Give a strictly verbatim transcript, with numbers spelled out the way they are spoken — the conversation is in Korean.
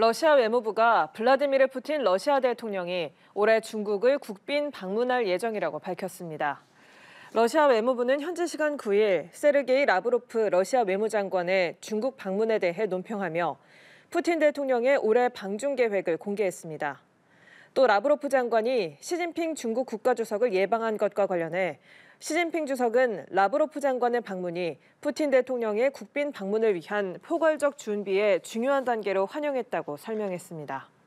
러시아 외무부가 블라디미르 푸틴 러시아 대통령이 올해 중국을 국빈 방문할 예정이라고 밝혔습니다. 러시아 외무부는 현지 시간 구일 세르게이 라브로프 러시아 외무장관의 중국 방문에 대해 논평하며 푸틴 대통령의 올해 방중 계획을 공개했습니다. 또 라브로프 장관이 시진핑 중국 국가주석을 예방한 것과 관련해 시진핑 주석은 라브로프 장관의 방문이 푸틴 대통령의 국빈 방문을 위한 포괄적 준비의 중요한 단계로 환영했다고 설명했습니다.